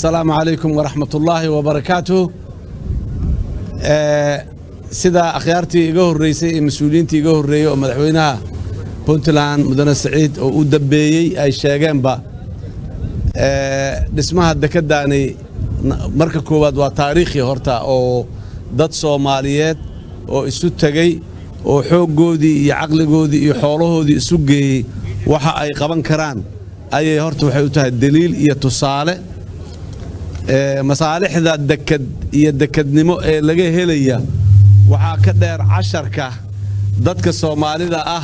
السلام عليكم ورحمة الله وبركاته. سيدا أخيارتي إيقوه الرئيسي مسؤولينتي إيقوه الرئيسي ومدحوينها بونتلان مدنة سعيد ودبيي أي شاقين با نسمها الدكداني مركة كوباد وتاريخي هورتا أو داد صوماليات أو استوتاقي أو حوق قودي يعقل قودي يحوله دي سوقي وحا أي قبان كران أي هورتا وحيوتها الدليل يتصالي مصالح ذا الدكد يدكد نمو لقي هليا وحا كدير عشركة دادك الصومالي ذا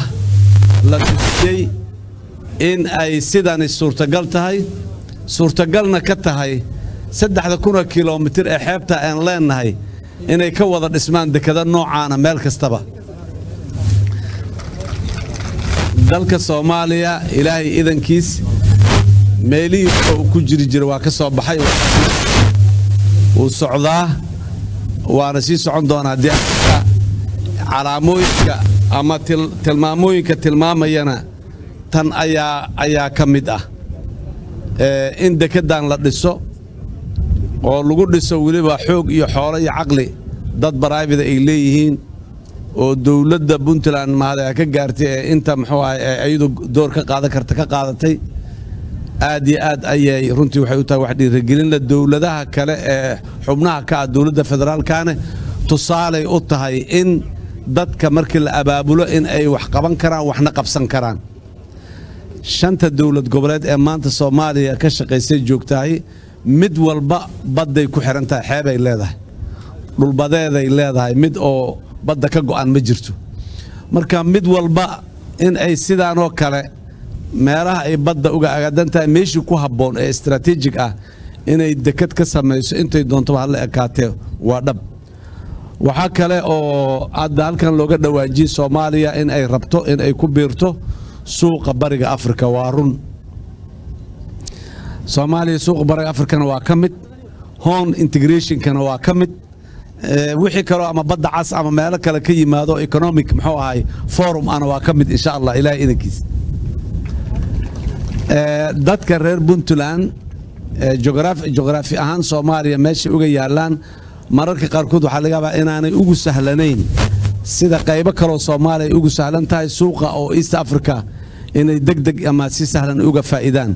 لكي إن أي سيدان السورتقال تهي سورتقالنا كتهي 3 كيلومتر أحبتها إن لين هي إن يكوّض الإسمان دكذا نوعانا مالك استبا دالك الصومالية إلهي إذن كيس ميلي وكجري جرواك الصوبحي والصعداء ورسيس عندنا دي على مويك أما تلمامويك تلمامينا تن أيا كمدة إن دكدان لدسو oo lagu dhiso waliba xoog iyo xoolo iyo aqli dad baraabida ay leeyihiin oo dawladda Puntland maada ka gaartay inta maxuu aydu door ka qaadan karta ka qaadatay aad iyo aad ayay runtii waxay u tahay wax dhiirigelin la dawladaha kale ee xubnaha ka dawladda federaalkaana tusaale u tahay in dadka markii la abaabulo in ay wax qaban karaan waxna qabsan karaan shanta dawlad goboleed ee maanta Soomaaliya ka shaqeysay joogtahay mid walba baday ku xirantaa xeebay leedahay dhul badeeday leedahay mid oo badda ka go'an ma jirto marka mid walba in ay sidaan oo kale meelaha ay badda uga agadantahay meeshii ku habboon ee strategic ah inay dekad ka sameeyso intay doonto waxa la ekaatay waa dhab waxa kale oo aad halkan looga dhawaajiyo Soomaaliya in ay rabto in ay ku biirto suuqa bariga Afrika waa run Soomaaliya suuq bariga Afrika waa kamid hon integration kana waa kamid wixii karo ama badda cas ama meelo kale ka yimaado economic maxuu ahay forum ana waa kamid insha Allah ilaahay idinkiis dadka reer Puntland geography ahaan Soomaaliya meesha uga yaalaan mararka qaarkood waxa laga yaabaa inaanay ugu sahlanayn sida qaybo kale Soomaaliya ugu sahlan tahay suuqa oo East Africa inay degdeg ama si sahlan uga faa'iidaan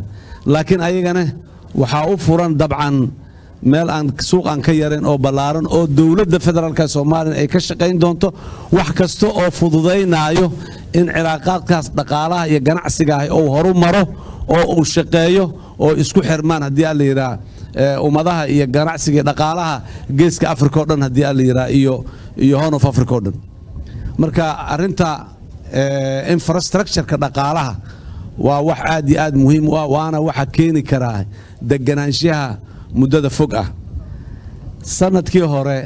لكن أيجنا وحافورن طبعا مال عن سوق عن كيرن أو بلارن أو دولة الفدرال كسومالين أي كشقين دونتو وحكستو أو فضضين عيو إن علاقات كاستقالة يجنع سجاي أو هرم مرو أو شقايو أو يسكو حرمان هدي اللي را ومذاها يجنع سجى تقالها جيس كأفريقيا هدي اللي را يهانو في أفريقيا مركا أرنتا infrastructure كتقالها ووح عادي آد مهم وأنا وحكيني كراه دجنانشها مدة فوقه سنة كيهورة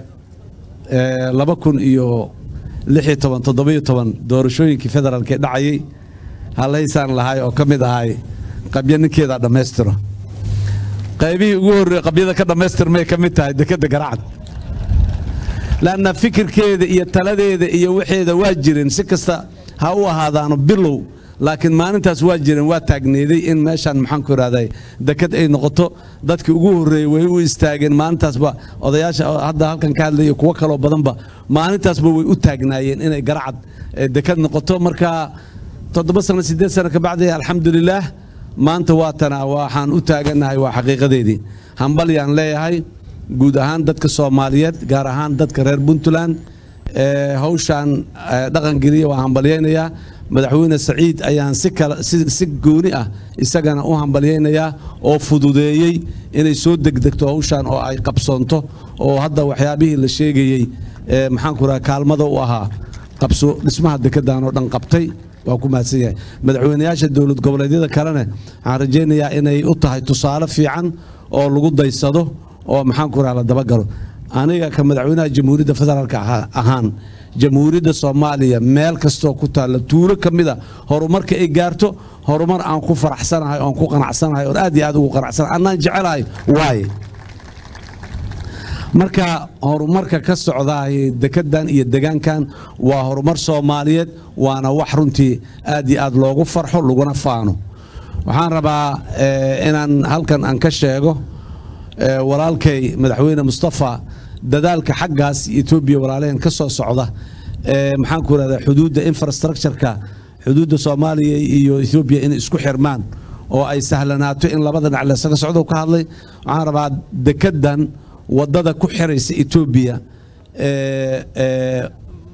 لبكون إيو لحية طبعا تضبيط طبعا دور شوي كفدر الكدعي هلا يسان لهاي أو كم دهاي قبيلنا كذا دمستر قبي يقول قبيلنا كذا دمستر ما كمتها دكذا قرعت لأن فكر كذا يتلاذ يوحيد واجرين سكستا هو هذا أنا بلو لكن ما أنت سواجر واتجني ذي إن ماشان محنكر هذاي دكت أي نقطة دتك وجوه ويستاجن ما أنت سبا أضياش هذا هالكن كان لي يقوكل وبضنبه ما أنت سبا ويتجناين إن جرعد دكت نقطة مركا تضبصنا 6 سنة كبعدها الحمد لله ما أنت واتنا وحن وتجنا هاي وحقيقة ذي هنبلي عن لا هاي جودهان دتك الصوماليات جارهان دتك رير بنتلان هوشان دقن جري وهنبليين يا madaxweyne Saciid ayaan si gooni ah isagana u hambalyeynaya oo fududeeyay inay soo degdegto hawshan oo ay qabsoonto oo hadda waxyaabihii la sheegayay maxaan ku raa kaalmada u ahaa qabso dhismaha dekedaan oo dhan qabtay waa ku mahadsan yahay madaxweynayaasha dawlad goboleedyada kalena aan rajeynayaa inay u tahay tusaale fiican oo lagu daysado oo maxaan ku raa la dabagalo aniga ka madaxweynaha jamhuuriyadda federaalka ahaan jamhuuriyadda Soomaaliya meel kasto ku taala tuuro kamida horumarka ay gaarto horumar aan ku faraxsanahay aan ku qanacsanahay oo aad iyo aad ugu qanacsan anaan jecelahay way marka horumarka ka socdaay dekedan iyo deegaankan waa horumar Soomaaliyeed waana wax runtii aad iyo aad loogu farxo laguna faano waxaan rabaa inaan halkan aan ka sheego walaalkay madaxweyne Mustafa dadaalka xaggaas Ethiopia walaaleen ka soo socda maxaan ku raada xuduudda infrastructure-ka xuduudda Soomaaliya iyo Ethiopia in isku xirmaan oo ay sahlanaato in labada dhinac la iska socdo ka hadlay waxaan rabaa dakadan wadada ku xiraysa Ethiopia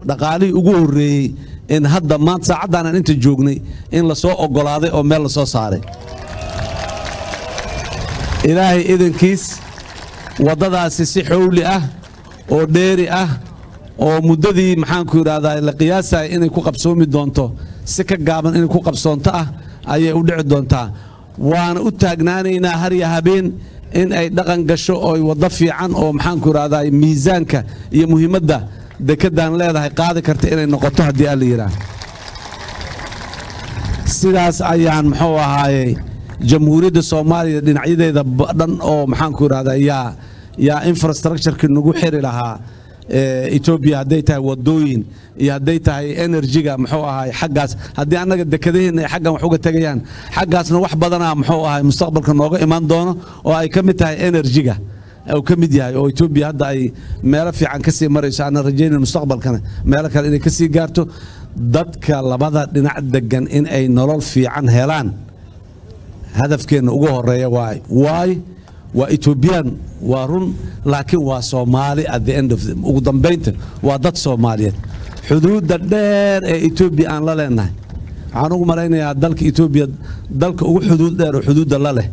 dhaqaalii ugu horeeyay in hadda maanta saacadaan inta joognay in la soo ogolaaday oo meel la soo saaray ilaahay idankiis wadadaasi si xawli ah oo dheeri ah oo muddadii maxaan ku yiraahdaa la qiyaasay inay ku qabsoomi doonto si ka gaaban inay ku qabsoonto ah ayay u dhici doontaa waana u taagnaanaynaa har iyo habeen in ay dhaqan gasho oo wada fiican oo maxaan ku yiraahdaa miisaanka iyo muhiimadda dakadan leedahay qaadi karta inay noqoto hadii la yiraahdo sidaas ayaan maxuu ahaayay jamhuuriyadda Soomaaliya dhinacyadeeda dhan oo maxaan ku yiraahdaa yaa infrastructure-ka nagu xiri lahaa Ethiopia haday tahay wadooyin iyo haday tahay energy-ga maxuu ahaay xaggaas hadii anaga dakadaheena xaggan wax uga tagayaan xaggaasna wax badanaa maxuu ahaay mustaqbalka nooga iman doono oo ay kamid tahay energy-ga oo kamid yahay oo Ethiopia hadda ay meelo fiican ka sii marayso aan rajaynayno mustaqbalkana meelo kale inay ka sii gaarto dadka labada dhinac degan in ay nolol fiican helaan hadafkeena ugu horeeya waay waa Ethiopian waa run laakiin waa Soomaali at the end of them ugu dambeynta waa dad Soomaaliyeed xuduudda dheer ee Ethiopia aan la leenahay waxaan ugu malaynayaa dalka Ethiopia dalka ugu xuduud dheer oo xuduudda la leh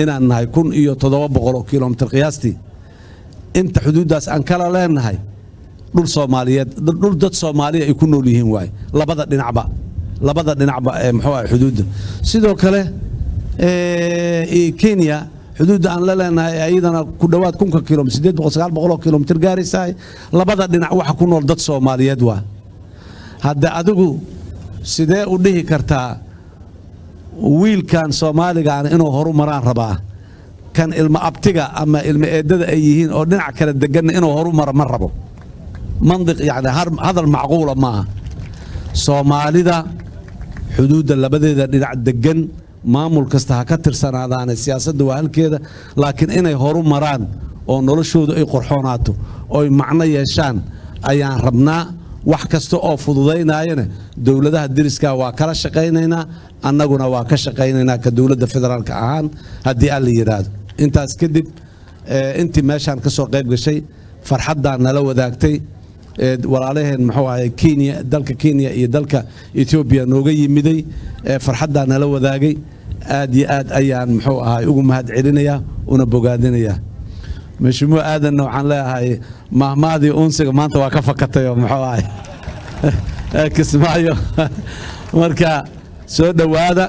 inaan nahay 1700 kilometer qiyaastii inta xuduuddaas aan kala leenahay dhul Soomaaliyeed dhul dad Soomaali ay ku nool yihiin waay labada dhinacba ee maxaa xuduudda sidoo kale Kenya حدود أن لا لنا أيضاً كدوات كم كيلومتر سديت بقصقال بقولك كيلومتر جارساي لبعض دينا وحكون وردت سومالية دوا هذا أدوه سديت وديه كرتا ويل كان سومالي عن إنه هرو مران ربع كان المأبتجا أما المأدد أيهين أو دينا كرت دجن إنه هرو مر ربو منطق يعني هذا المعقولة معه سومالي دا حدود اللي بدأ دينا الدجن maamul kasta ha ka tirsanadaana siyaasadda waa halkeeda laakiin inay horu maraan oo noloshoodu ay qorxoonaato oo ay macna yeeshaan ayaan rabnaa wax kasta oo fududeynayana dawladaha diriska waa kala shaqeynayna annaguna waa ka shaqeynayna ka dawladda federaalka ahaan hadii aan la yiraahdo intaas kadib intii meeshaan ka soo qayb gashay farxadda nala wadaagtay walaalaheen maxuu ahaay Kenya dalka Kenya iyo dalka Ethiopia nooga yimiday farxadda nala wadaagay aad iyo aad ayaan maxuu ahaay ugu mahad celinaya una bogaadinaya mashmuuc aadan waxaan leeyahay mahmaadi unsiga maanta waa ka fakatay maxuu ahaay kismaayo marka soo dhawaada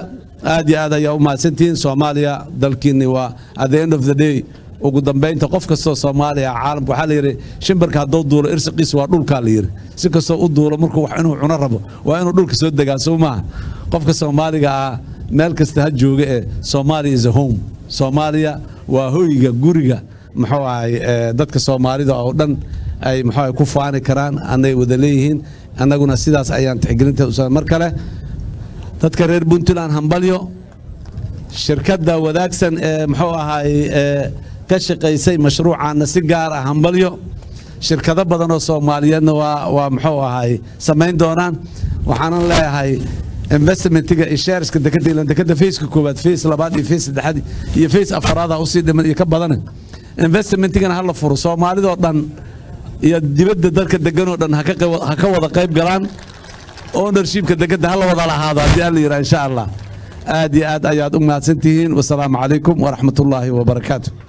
aad iyo aad ayaa u mahadsantiin Soomaaliya dalkiina waa at the end of the day ugu dambeynta qof kasto Soomaaliya caalamku waxa la yiri shimbarka hadduu duulo irsiqiis waa dhulka la yiri si kasto u duulo markuu wax inuu cuno rabo waa inuu dhulka soo dagaansoo ma qofka Soomaaliga meel kasta ha jooga ee Soomaaliya is home Soomaaliya waa hoyga guriga maxuu ahay dadka Soomaalida oo dhan ay maxay ku faani karaan anay wada leeyihiin annaguna sidaas ayaan tixgelinta u soo mar kale dadka reer Puntland hambalyo shirkadda wadaagsan ee maxuu ahay كشقيسي مشروع عن سيجار همبليو شركة بدن صوماليا ومحوها هاي سمين دوران وحنا لا هاي investment تيجي shares كده كده لأن كده فيس كوبات فيس لبادي فيس الحد يفيس أفرادها أصيد من يكبرنا investment تيجي نحل فرص صومالي ده طبعا يجيبد ذلك الدجنو ده هكوا ضقيب جران ownership كده كده هلا وضع هذا دي اللي إن شاء الله آدي آد أياد أمهات سنتين والسلام عليكم ورحمة الله وبركاته.